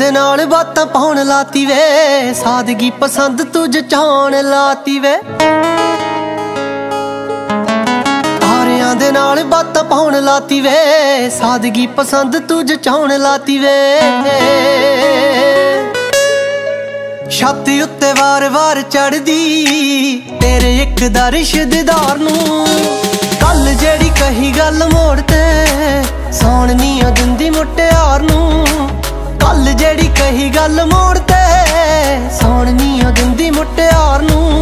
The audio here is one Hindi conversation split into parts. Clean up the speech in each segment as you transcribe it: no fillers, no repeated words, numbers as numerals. दे नाल बातां पाउण लाती वे, सादगी पसंद तू जचाउण लाती वे। तारियां दे नाल बातां पाउण लाती वे, सादगी पसंद तू जचाउण लाती वे। छत उत्ते वार वार चढ़दी तेरे इक दा रिश्तेदार नूं, कल जेड़ी कही गल मोड़ते सौन नियां दिंदी मुट्टियार नूं, कल जेड़ी कही गल मोड़ते सौन नियां दिंदी मुट्टियार नूं।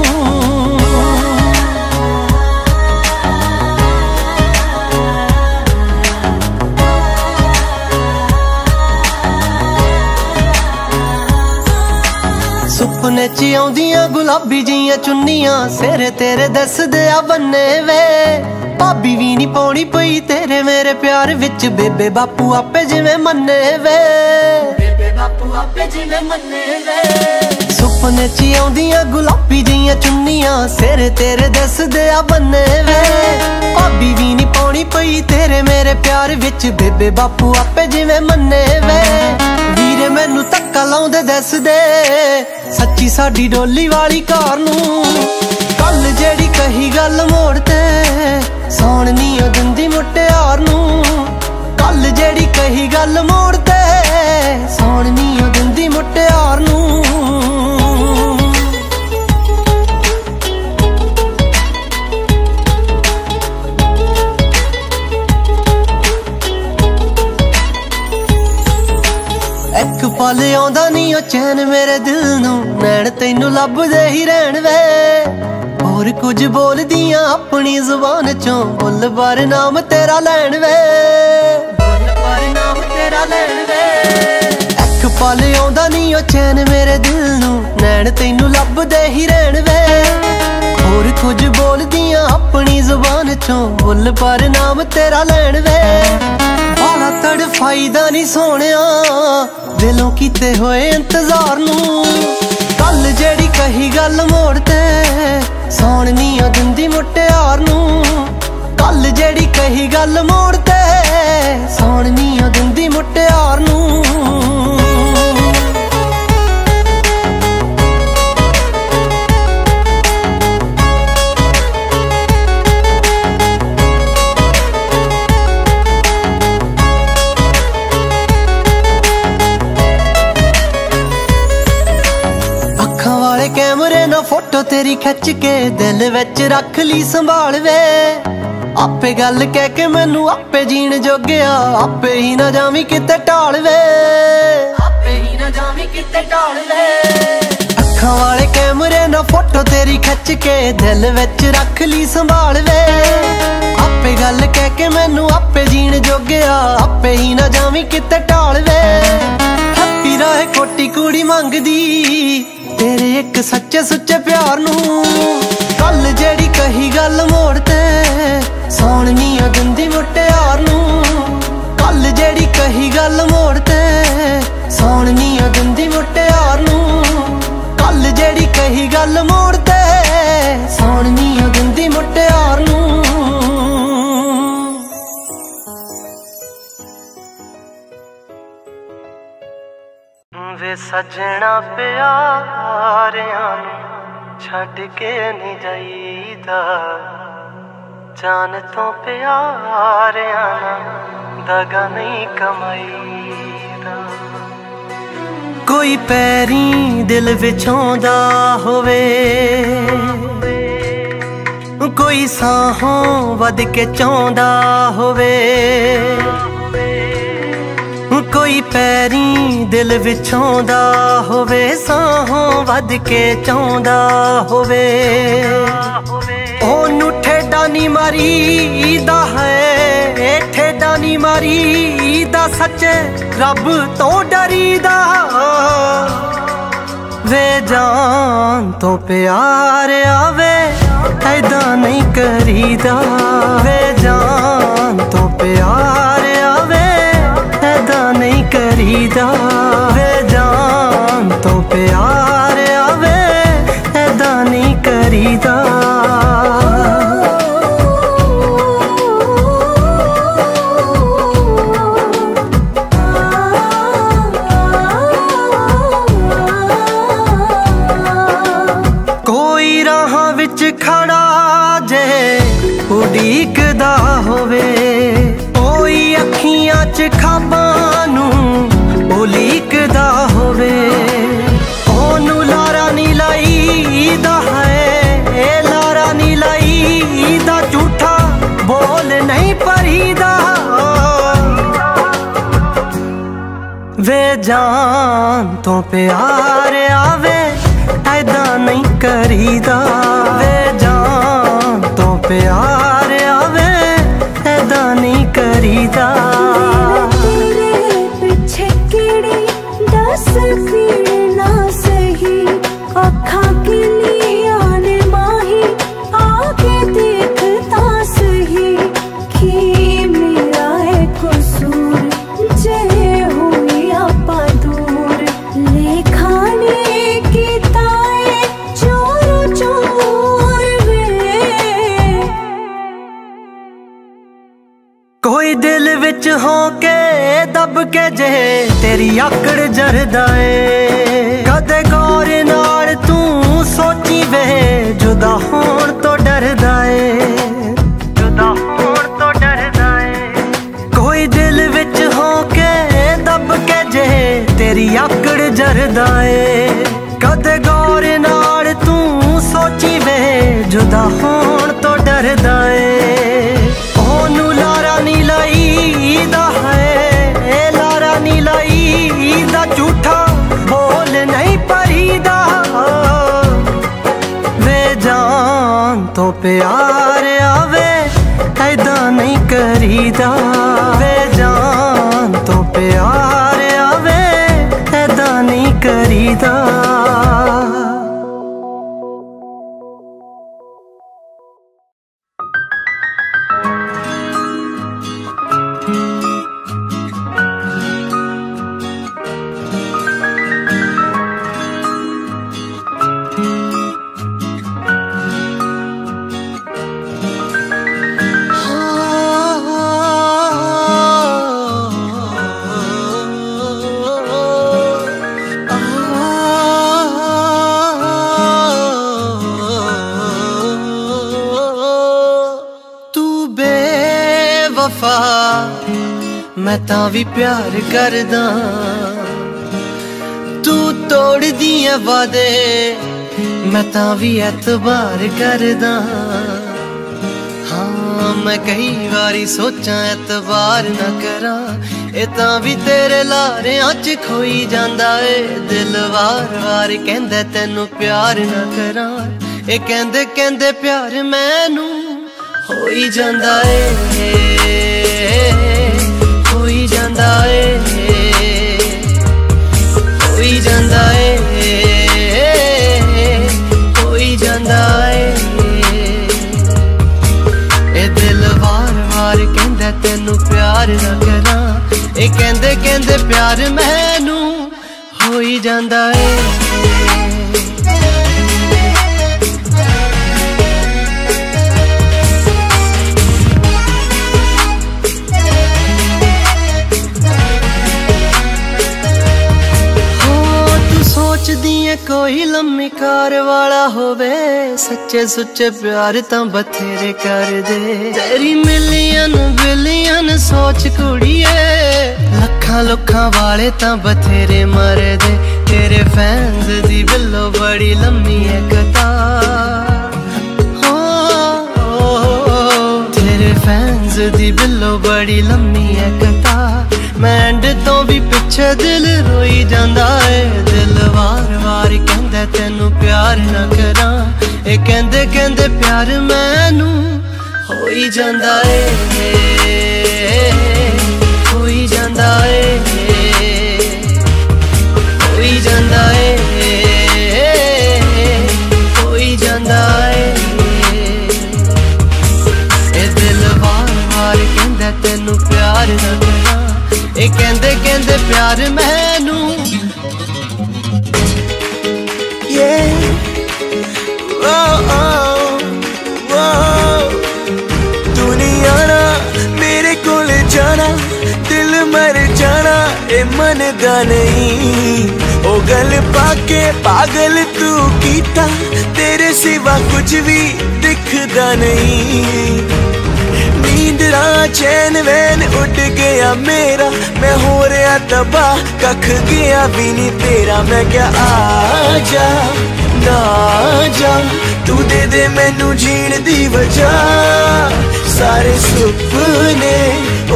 सुपने च आउंदियां गुलाबी जियां चुन्नियां सेरे तेरे दस दिया बन्ने वे, भाभी भी नी पौनी पई तेरे मेरे प्यार विच, बेबे बापू आपे जिवें मन्ने वे, बेबे बापू आपे जिवें मन्ने वे। सुपने च आउंदियां गुलाबी जियां चुन्नियां सेरे तेरे दस दिया बन्ने वे, भाभी भी नी पौनी पई तेरे मेरे प्यार विच, बेबे बापू आपे जिवें मन्ने वे। वीरे मैनू धक्का लाउंदे दस दे सच्ची साडी डोली वाली कार नूं, कल जेड़ी कही गल मोड़ते सौन नियां दिंदी मुट्टियार नूं, कल जेड़ी कही गल मोड़ते सौन नियां दिंदी मुट्टियार नूं। एक पल आउंदा नी ओ चैन मेरे दिल नूं, नैन तैनू लभदे ही रहण वे, होर कुछ बोलदियां अपनी जुबान चों, बुल बार नाम तेरा लैण वे, बुल बार नाम तेरा लैण वे। एक पल आउंदा नी ओ चैन मेरे दिल नूं, नैन तैनू लभदे ही रहण वे, होर कुछ बोलदियां अपनी जुबान चों, बुल बार नाम तेरा लैण वे। बाला तड़फाईदा नी सोहणिया दिलों कीते होए इंतजार नूं, कल जेड़ी कही गल मोड़ते सौन नियां दिंदी मुट्टियार नूं, कल जेड़ी कही गल मोड़ते सौन नियां दिंदी मुट्टियार नूं। कैमरे ना फोटो तेरी खिच के दिल विच रख ली संभाल वे, आपे गल कह के मैनू आपे जीण जोगिया, आपे ही ना जावी किते टाल वे, आपे ही ना जावी किते टाल वे। अखां वाले कैमरे ना फोटो तेरी खिच के दिल विच रख ली संभाल वे, आपे गल कह के मैनू आपे जीण जोगिया, आपे ही ना जावी किते टाल वे। हैप्पी रायकोटी कुड़ी मंगदी तेरे एक सच्चे सुच्चे प्यार नूं, कल जेड़ी कही गल मोड़ते सौन नियां दिंदी मुट्टियार नूं, कल जेड़ी कही गल मोड़ते सौन नियां दिंदी मुट्टियार नूं, कल जेड़ी कही गल मोड़ते सौन नियां दिंदी मुट्टियार नूं। वे सजना प्यारियां नूं छड्ड के नहीं जाईदा, जान तो प्यारियां नाल दगा नहीं कमाईदा। कोई पैरीं दिल विछाउंदा होवे, कोई साहों वध के चाहुंदा होवे, कोई पैरीं दिल विछाउंदा होवे, साहों वध के चाहुंदा होवे, ओनू ठेडा नी मारीदा है, ठेडा नी मारीदा सच्चे रब तो डरीदा, वे जान तो प्यार आवे ऐदा नहीं करीदा, वे जान तो प्यार आवे नहीं करीदा, वे जान तो प्यार आवे ऐदा नहीं करीदा। जान तो प्यार आवे ऐदा नहीं करीदा, वे जान तो प्यार आवे ऐदा नहीं करीदा। पीछे कीड़ी दस कीड़ी ना सही, अखा के लिए आने माही आगे देखता सही। की मेरा है कसूर जे कोई दिल विच हो के दब के जे तेरी आकड़ जरदा है। कदे गौर नाल तू सोची वे जुदा होण तो डरदा है, जुदा होण तो डरदा है। कोई दिल विच हो के दब के जे तेरी आकड़ जरदा है। कदे गौर नाल तू सोची वे जुदा होण तो डरदा है। झूठा बोल नहीं परीदा, वे जान तो प्यार आवे ऐदा नहीं करीदा, वे जान तो प्यार आवे ऐदा नहीं करीदा। मैं तावी प्यार करदा, तू तोड़ दिया वादे मैं तावी एतबार करदा। हाँ मैं कई बारी सोचा एतबार ना करा, ए तावी तेरे लारे आँच खोई जांदा है। दिल वार वार कहंदे तेनू प्यार ना करा, ए कहंदे कहंदे प्यार मैनू होई जांदा है, होई जांदा है, होई जांदा है, होई जांदा है। ए दिल वार वार कहंदा तेनू प्यार ना करा, ए कहंदे कहंदे प्यार मैनू होई जांदा है। कोई लम्मी कार वाला होवे सच्चे सुच्चे प्यार तां बथेरे कर दे। तेरी मिलियन बिलियन सोच कुड़िए, लखां लुखां वाले तां बथेरे मर दे। तेरे फैंस दी बिलो बड़ी लम्मी है कतार, हो तेरे फैंस दी बिलो बड़ी लम्मी है कतार। मैं एंड तो भी पिछे दिल रोई जांदा है। दिल वार वार कहंदा तेनू प्यार ना करा, ए कहंदे कहंदे प्यार मैनू होई जांदा है, होई जांदा है, होई जांदा है, होई जांदा है। ए दिल वार वार कहंदा तेनू प्यार ना करा, ए कहंदे कहंदे प्यार मैनू। दुनिया ना मेरे कोल जाना, दिल मर जाना ए मन दा नहीं। ओ गल पाके पागल तू कीता, तेरे सिवा कुछ भी दिखदा नहीं। चैन वैन उड़ गया मेरा, मैं हो रहा तबाह कख गया भी नहीं तेरा। मैं क्या आ जा ना जा, तू दे दे मैनू जीण दी वजह। सारे सुपने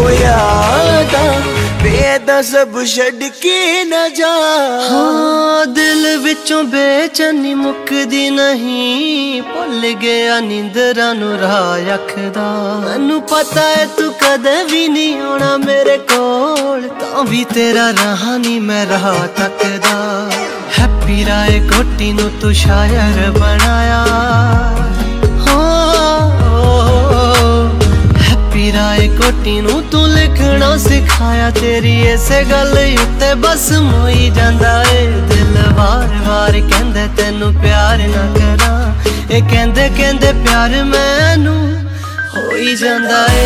ओ यादां बेदा सब छड़ के न जा। हाँ दिल विचों बेचैनी मुकदी नहीं, भुल गया नींदरां नूं राह आखदा। मैनूं पता है तू कदे भी नहीं होना मेरे कोल, तां भी तेरा राह नहीं मैं राह तकदा। हैप्पी रायकोटी नूं तू शायर बनाया, रायकोटी नूं तू लिखना सिखाया। तेरी ऐसे गल उत्ते बस मोई जांदा ए दिल, वार वार कहंदे तैनू प्यार ना करा, ए कहंदे कहंदे प्यार मैनू होई जांदा ए,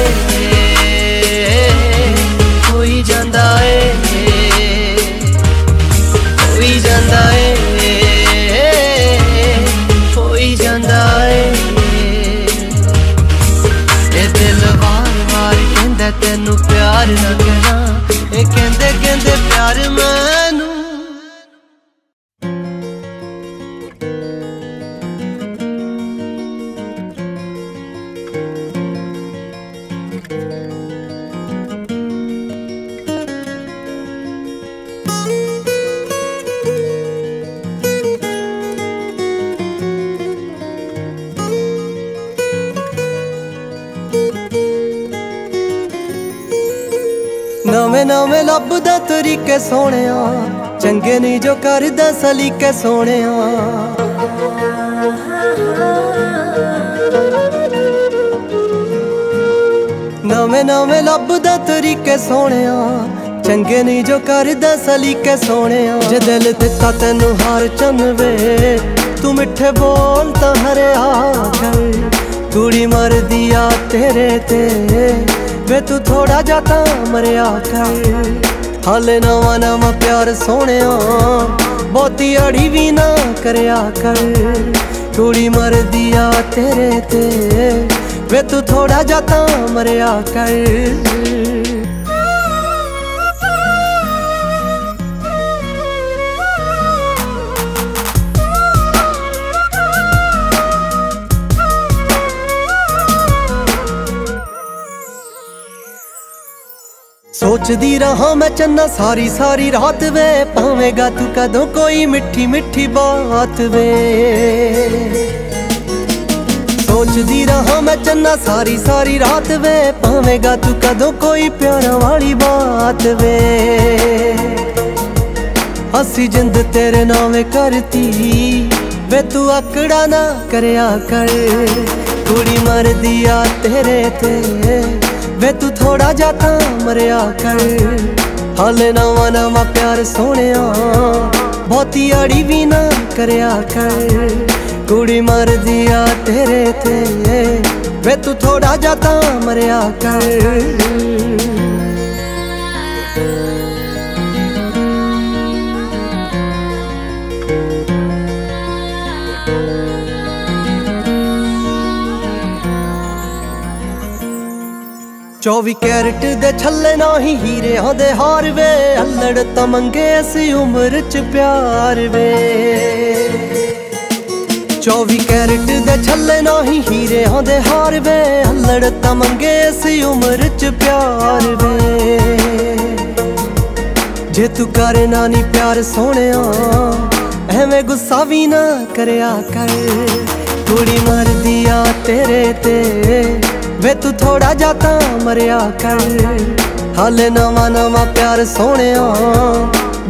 होई जांदा ए, होई जांदा ए, होई जांदा ए। ए दिल तेनू प्यार ना करा, ए कहंदे कहंदे प्यार मैनू। नवें नवें लभदा तरीके सोने, चंगे नहीं जो करदा सलीके सोने। नवें नवें लभदा तरीके सोने, चंगे नहीं जो करदा सलीके सोने। जे दिल दिता तैनू हार चनवे, तू मिठे बोल तां हरे आखर। कुड़ी मर दिया तेरे ते वे तू थोड़ा जाता मरिया कर। हाले नवा नवा प्यार सोने, बहुती अड़ी भी ना करया कर। कुड़ी मर दिया तेरे ते वे तू थोड़ा जाता मरिया कर। सोचदी रहा मैं चन्ना सारी सारी रात वे, पावेगा तू कदों कोई मिठी मिठी बात वे। सोचदी रहा मैं चन्ना सारी सारी रात वे, पावेगा तू कदों कोई प्यार वाली बात वे। असी जिंद तेरे नावे करती वे, तू आकड़ा ना करया कर। कुड़ी मर दिया तेरे ते वे तू थोड़ा जाता मरिया कर। हाले नवा नवा प्यार सोने, बहुती अड़ी भी ना करया कर। कुड़ी मर दिया तेरे ते वे तू थोड़ा जाता मरिया कर। चौबी कैरेट दे छल्ले ना ही हीरे दे हार वे, अल्लड़ तां मंगे ऐसी उम्र च प्यार वे। चौबी कैरेट दे छल्ले ना ही हीरे दे हार वे, अल्लड़ तां मंगे ऐसी उम्र च प्यार वे। जे तू करे ना नी प्यार सोहणिया, एवें गुस्सा भी ना करया कर। कुड़ी मर दिया तेरे ते वे तू थोड़ा जाता मरिया कर। हाले नवा नवा प्यार सोने,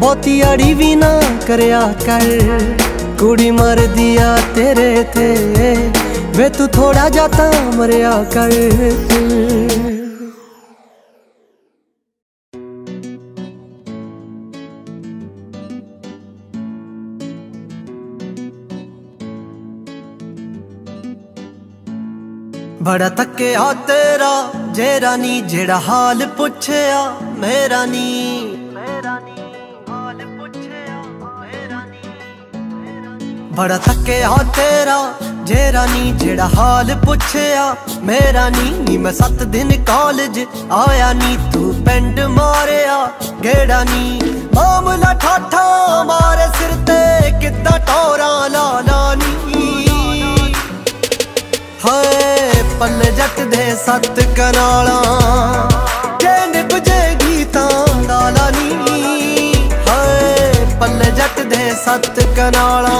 बहुती अड़ी भी ना करया कर। कुड़ी मर दिया तेरे ते वे तू थोड़ा जाता मरिया कर। बड़ा थकिया तेरा जेरा नी, जेड़ा हाल पुछया मेरा नी। बड़ा थकिया तेरा जेरा नी, जेड़ा हाल पुछया मेरा नी। मैं 7 दिन कॉलेज आया नी, तू पेंट मारिया गेड़ा नी। मामला ठाठा मारे सिर ते किद्दा टोरा लाला नी। हाय पल जट दे 7 कनाला, जे निभजेगी तां सत कनाला।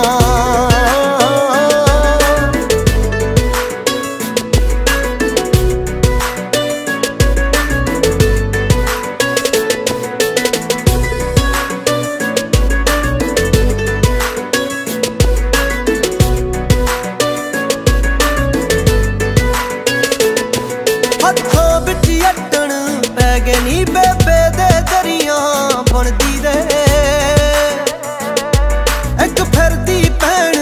नी बेबे दे दरिया बनती रहे एक फिरती भैन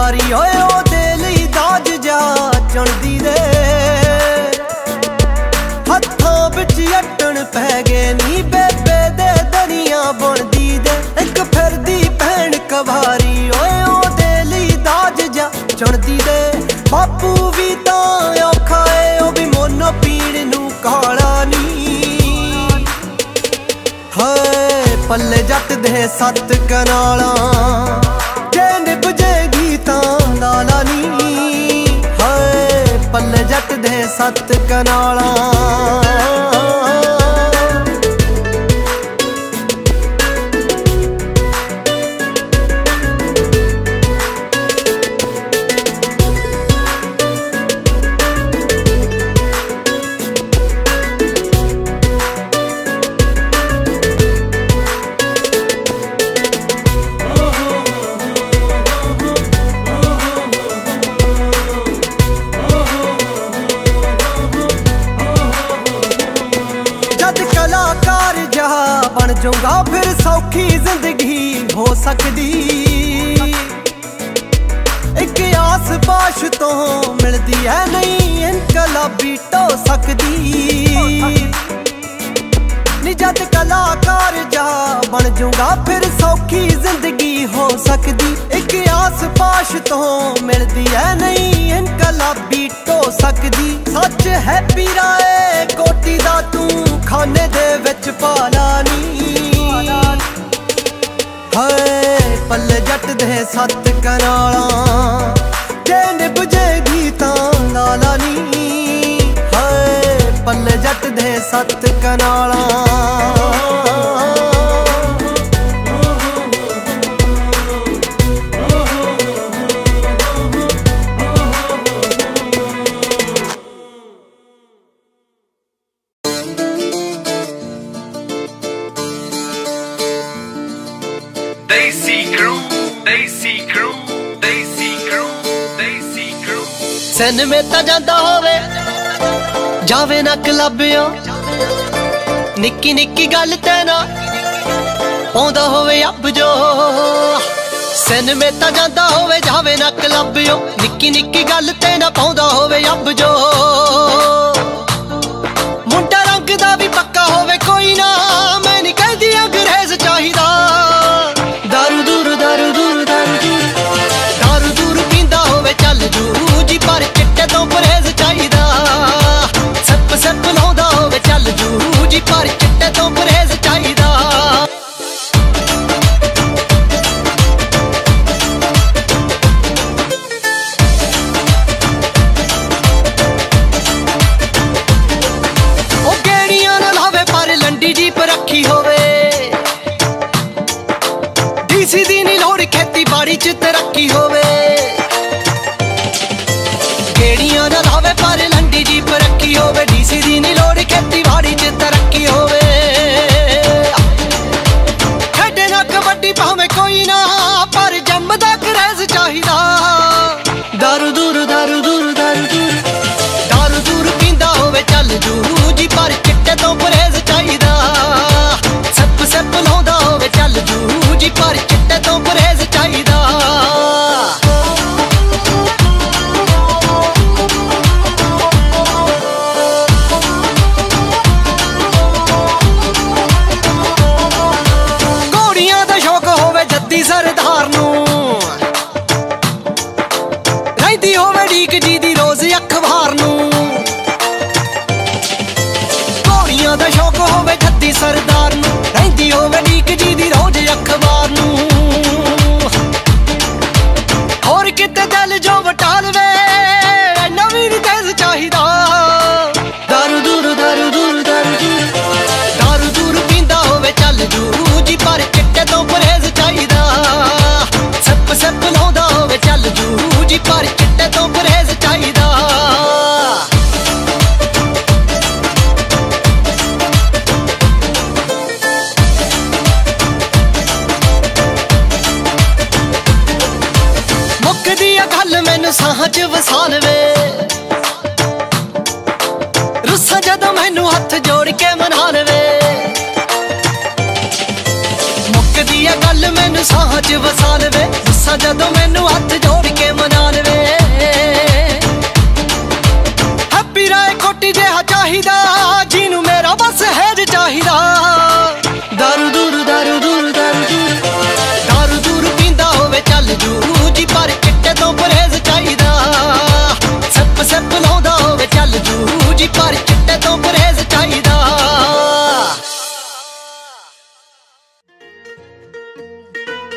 गवारी होए दिली दाज जा चढ़ती रहे हथों बिच अटन पै गए नी बेबे दे दरिया बनती दे एक फिरती भैन गवारी होए दिली दाज जा चढ़ती दे बापू भी तो औखा है वो भी मोनो पीड़ नू काला नी पल्ले जट दे सत कनाला चैन बुझेगी तो लाला नी हाय पल्ले जट दे सत कनाला। जूंगा फिर सौखी जिंदगी हो सकती एक आस पाश तो मिलती है नहीं इनकलाबी तो सकती निजत कलाकार जा बन जूंगा फिर सौखी जिंदगी हो सकती एक आस पाश तो मिलती है नहीं इनकलाबी तो सकती सच हैप्पी रायकोटी दा तू खाने दे विच पाला नी पल्ले जट दे सत कनाला चैन बुझेगी तो लाला नी हाय पल्ले जट दे सत कनाला। सिनेमे ता जांदा होवे जावे ना क्लबिया निक्की निक्की गल ते ना पौंदा होवे अब जो सिनेमे ता जांदा होवे जावे ना क्लबिया निक्की निक्की गल ते ना पौंदा होवे अब जो मुंडा रंग दा भी पक्का होवे कोई ना मैं नहीं कहदी अंग्रेज चाहिदा सरदार नू दी गल मैनू साह च वसाल वे रुस्सा जदों मैनू हथ जोड़ के मना लवे मुक दी गल मैनू साह च वसाल वे रुस्सा जदों मैनू हथ जोड़ के मना लवे हैप्पी रायकोटी जिहा चाहिदा जिनू मेरा बस है जे चाहिदा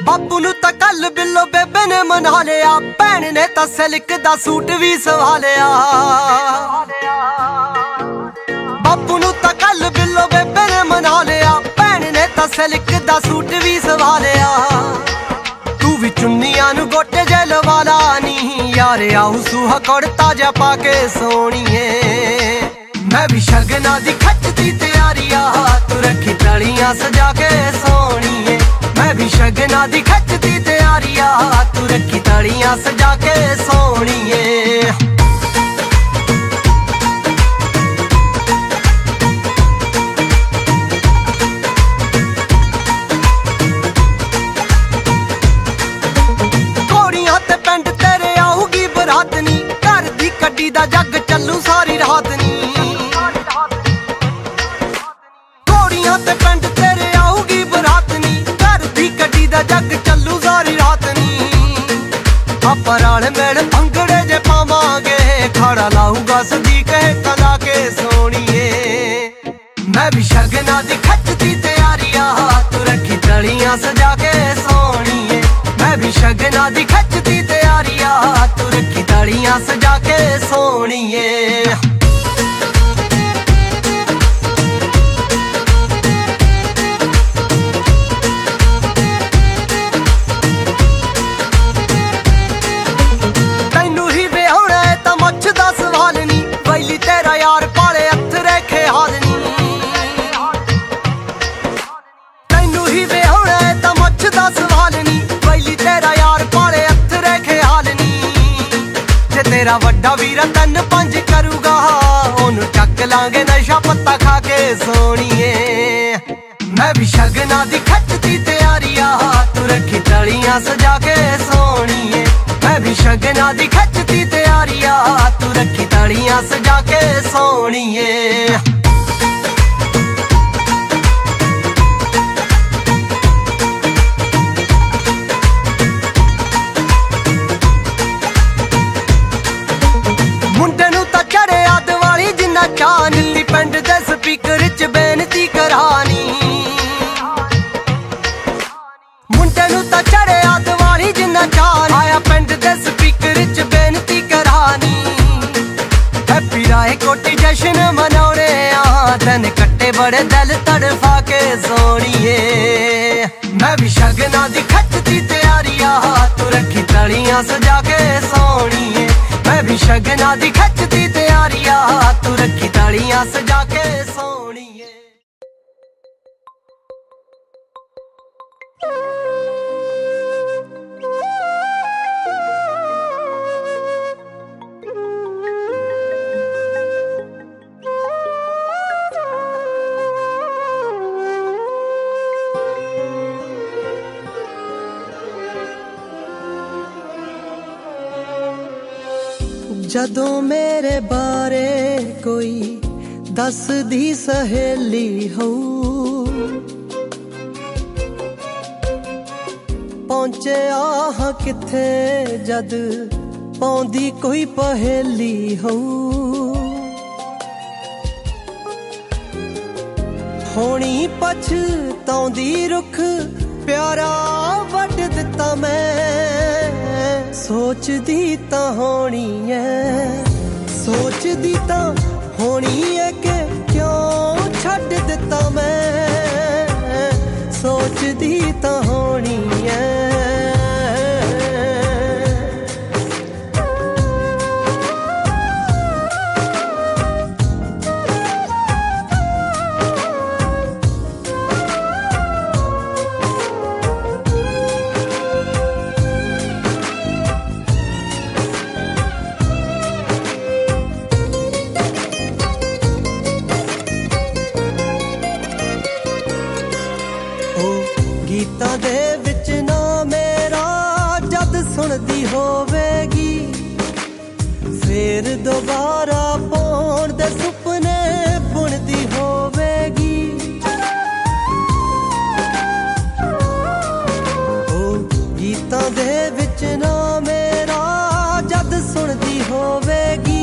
बापू नू तां कल बिल्लो बेबे ने मना लिया भैन ने तां सिल्क दा सूट भी सवा लिया बापू नू तां कल बिल्लो बेबे ने मना लिया भैन ने तां सिल्क दा सूट भी सवा लिया तू भी चुन्नियां नू गोटे जे लवा ला नी यार आऊ सूहा कुड़ता जा पाके सोनिए मैं भी शगना दी खच दी तैयारी आ तू रखी तलियां सजा के सोनिए भी शगना दी खचती तैयारिया तू रखी तालियां सजा के सोनिए घोड़ियां ते पिंड तेरे आऊगी बरातनी घर दी कड्डी दा जग चलू सारी रात नी घोड़ियां ते पिंड तेरे आऊगी बरातनी जग चलू सारी रात नी आपा राल मेल भंगड़े जे पावांगे खाड़ा लाऊगा सदीक कला के सोनिए मैं भी शगना दी खचती तैयारिया तू रखी तलियां सजा के सोनिए मैं भी शगना दी खचती तैयारिया तू रखी तलियां सजा के सोनिए तेरा वड्डा वीरा तन पंज करूगा ओनू चक लांगे नशा पत्ता खा के सोनिए मैं भी शगना दी खचती तैयारिया तू रखी तलियां सजा के सोनिए मैं भी शगना दी खचती तैयारिया तू रखी तलियां सजा के सोनिए पिंड दे स्पीकर च बेनती करानी मुंडे नू तां चढ़िया दिवाली जिन्ना चार आया पिंड दे स्पीकर च बेनती करानी हैप्पी रायकोटी जश्न मनाउणे आ दिन कट्टे बड़े दिल तड़फा के सोनिए मैं भी शगना दी खचती तैयारिया तू रखी तलियां सजा के सोनिए मैं भी शगना दी खचती तैयारिया तू रखी तालियां सजा के सोनिए जदों मेरे बारे कोई दस दी सहेली हो पहुंचे आह किथे जद पौंदी कोई पहेली होनी पछताउंदी रुख प्यारा वट दिता मैं सोचदी तां होनी ऐ सोचदी तां होनी ऐ के क्यों छड्ड दिता मैं सोचदी तां होनी ऐ बारा पौन दे सुपने बुनदी होवेगी। ओ गीतां दे विच ना मेरा जद सुनदी होवेगी,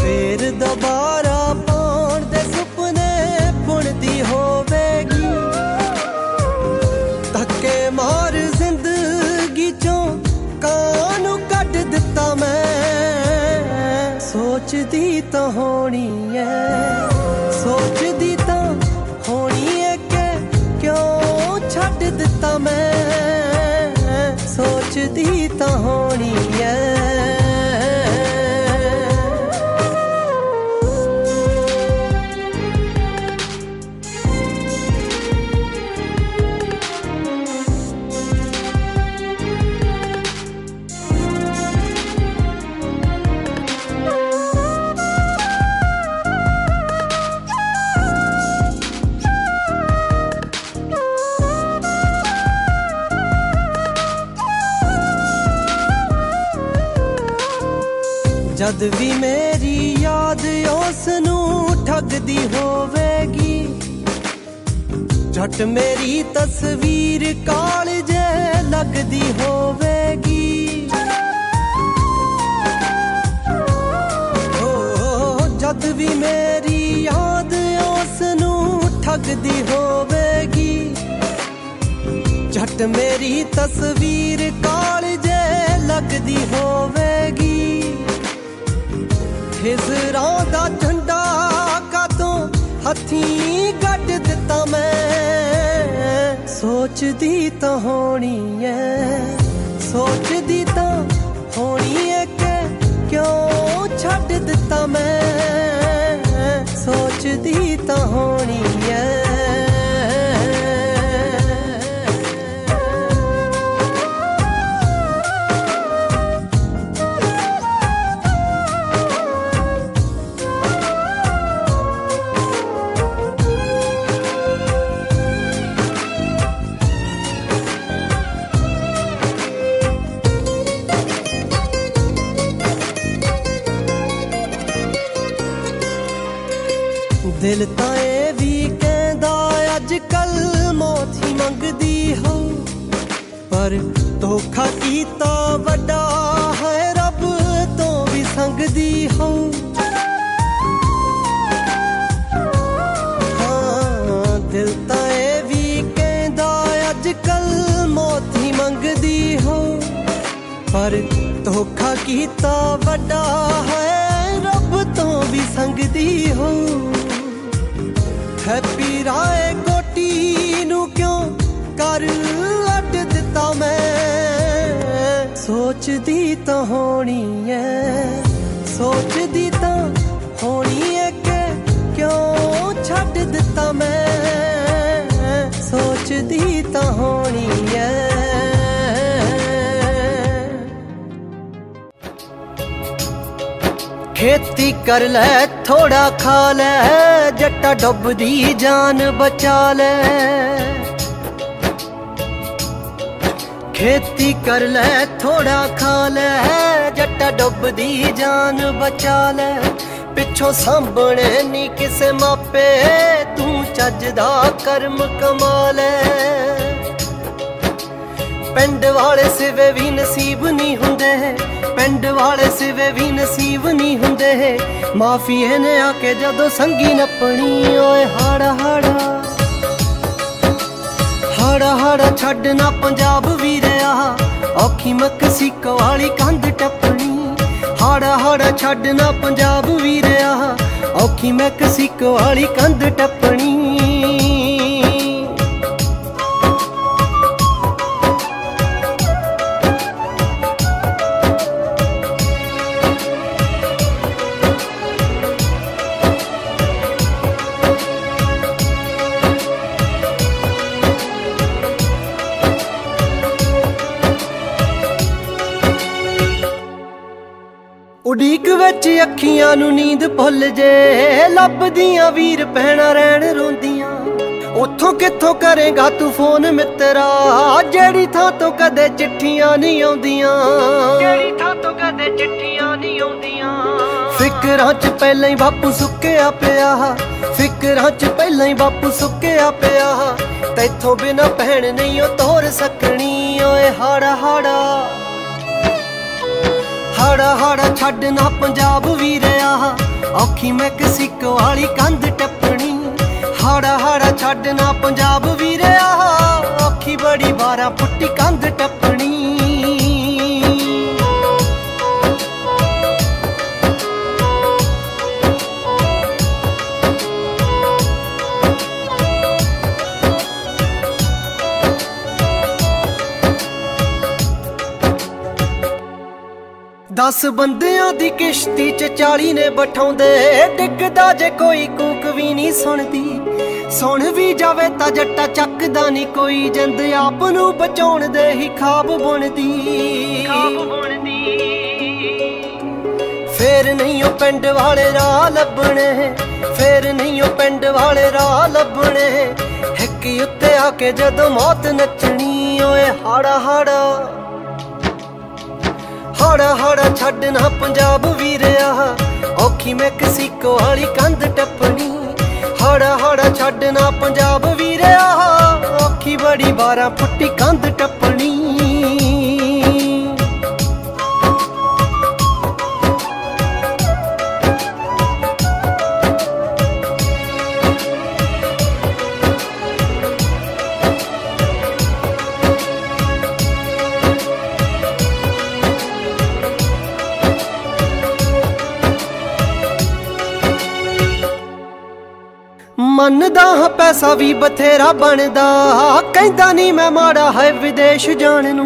फेर दोबारा पौन दे सुपने बुनदी होवेगी। धक्के मार जिंदगी चों कानू कट दिता मैं, सोचदी तां होनी है, सोचदी तां होनी है के क्यों छड्ड दिता मैं, सोचदी तां होनी है। जद भी मेरी याद उसनू ठगदी होवेगी, झट मेरी तस्वीर कालजे लगदी होवेगी। जद भी मेरी याद उसनू ठगदी होवेगी, झट मेरी तस्वीर कालजे लगदी होवेगी। हिजरां दा झंडा कदों हत्थीं कट दिता मैं, सोचदी तां होनी है, सोचदी तां होनी है के क्यों छड्ड दिता मैं, सोचदी तां होनी है। दिल तां एह वी कहदा अजकल मौत ही मंगदी हो, पर धोखा कीता वड्डा है रब तों वी संगदी हो। हाँ दिल तां एह वी कहदा अजकल मौत ही मंगदी हो, पर धोखा कीता वड्डा है रब तों वी संगदी हो। हैप्पी रायकोटी नू क्यों कर लट दिता मैं, सोचदी तां होनी है, सोचदी तां होनी है के क्यों छड्ड दिता मैं, सोचदी तां होनी है। खेती कर ले थोड़ा खा ले, जट्टा डुबदी जान बचा ले। खेती कर ले थोड़ा खा ले, जट्टा डुबदी जान बचा ले। पिछों सामभने नी किसे मापे, तू चजदा कर्म कमा ले। पिंड वाले सिवे भी नसीब नहीं हुंदे, पिंड वाले सिवे भी नसीब नहीं हुंदे। माफिये ने आके जदों संगी नपनी, ओए हाड़ा हाड़ा हाड़ा हाड़ा छड्डना पंजाब वी रहा, औखी मक्सिको वाली कंध टप्पनी। हाड़ा हाड़ा छड्डना पंजाब वी रहा, औखी मक्सिको वाली कंध टप्पनी। उड़ीक विच अखियां नू नींद भुल जे, लभदियां वीर भैणां रैण रोंदियां। उथों किथों करेगा तू फोन मित्रा, जेड़ी थां तो कदे चिट्ठियां नहीं आउंदियां, जेड़ी थां तो कदे चिट्ठियां नहीं आउंदियां। फिकरां च पहले ही बापू सुक्या पिया, फिकरां च पहले ही बापू सुक्या पिया। तैथों बिना भैण नहीं ओ तोर सकनी। ओए हाड़ा हाड़ा हाड़ा हाड़ा छड्डना पंजाब वी रहा, औखी मैं किसी को वाली कंध टप्पणी। हाड़ा हाड़ा छड्डना पंजाब वी रहा, औखी बड़ी बारा फुट्टी कंध टप्पणी। दस बंदियां दी किश्ती च 40 ने बठाउंदे, डिगदा जे कोई कूक भी नहीं सुनदी। सुन भी जावे ता जट्टा चकदा नहीं कोई, जिंद आप नू बचाउण दे ही खाब बुनदी। फिर नहीं ओ पिंड वाले राह लभणे, फिर नहीं ओ पिंड वाले राह लभणे। हिक्की उत्ते आके जदों मौत नचणी। ओए हाड़ा हाड़ा हाड़ा हाड़ा छड्डना पंजाब वी रहा, औखी मैं किसी को वाली कंध टप्पनी। हाड़ा हाड़ा छड्डना पंजाब वी रहा, औखी बड़ी बारा फुट्टी कंध टप्पनी। मनदा हाँ पैसा भी बथेरा बनदा, कहंदा नहीं मैं माड़ा है विदेश जाने नू।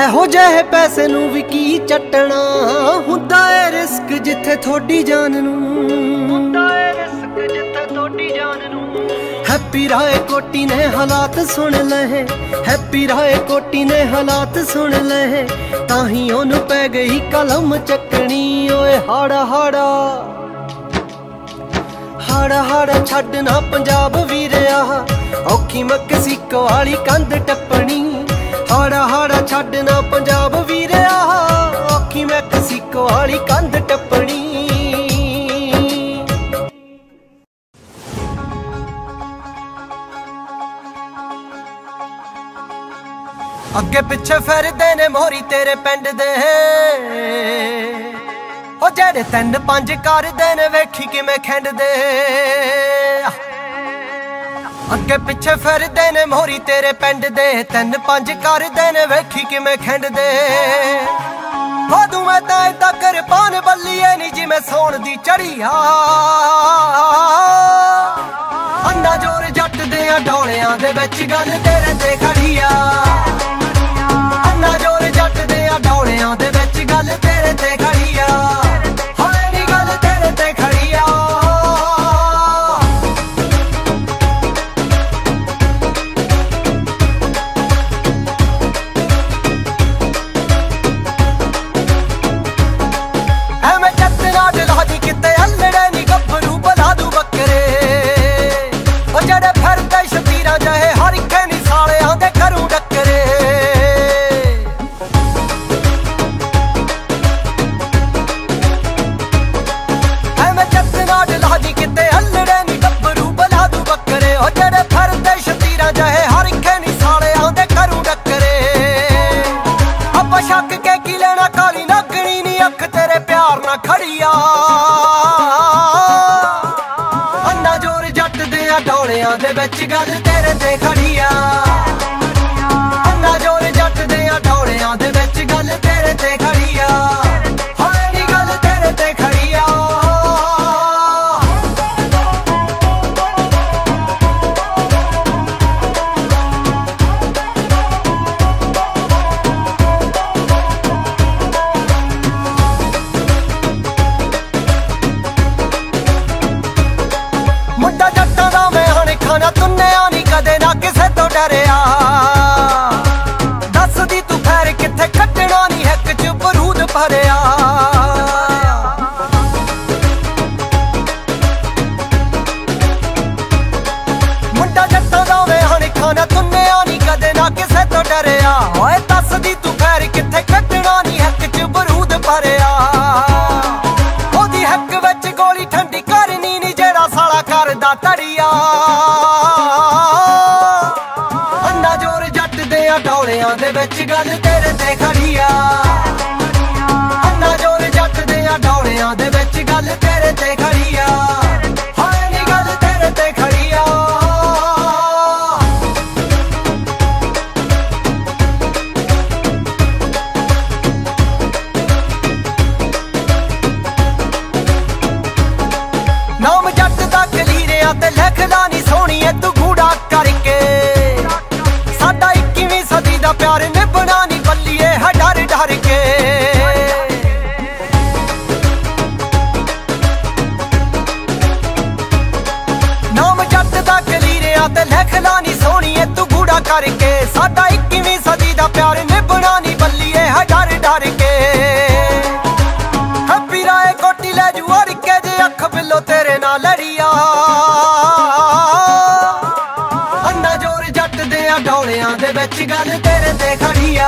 ऐहो जेहे पैसे नू भी की चटना, हुंदा है रिस्क जिथे थोड़ी जान नू, हुंदा है रिस्क जिथे थोड़ी जान नू। हैप्पी रायकोटी ने हालात सुन लहे, हैप्पी रायकोटी ने हालात सुन लहे। ताही ओनू पै गई कलम चकनी। ओए हाड़ा हाड़ा हाड़ा हाड़ा छड्डना पंजाब वी रहा, औखी मैं किसी को वाली कंध टप्पनी। हाड़ा हाड़ा छड्डना पंजाब वी रहा, औखी मैं किसी को वाली कंध टप्पनी। अगे पिछे फिरदे ने मोरी तेरे पिंड दे, ओ जेड़े तीन पांच कर देने वेखी किवें खेंडदे। अगे पिछे फिरदे ने मोरी तेरे पिंड दे, तीन पांच कर देने वेखी किवें खेंडदे। अदू मैं तां इदां किरपान बल्लीए नी जिवें सोण दी चढ़िया। अन्ना जोर जट दे डोलियां दे विच गल तेरे ते खड़ी आ। अन्ना जोर जट दे डोलियां दे विच गल तेरे ते खड़ी आ। मुंडा होए दस दी तू खैर किथे कटना नी हक च बरूद भरिया ओदी हक विच गोली ठंडी करनी नी जेड़ा साला करदा तड़िया अन्ना जोर जट दे डोलियां दे विच गल तेरे ते खड़िया अन्ना जोर जट दे डोलियां दे विच गल तेरे ते खड़िया हैप्पी रायकोटी ले जू और के जे अख बिलो तेरे ना लड़िया अन्ना जोर जट दे डोलियां दे विच गल तेरे ते खड़िया।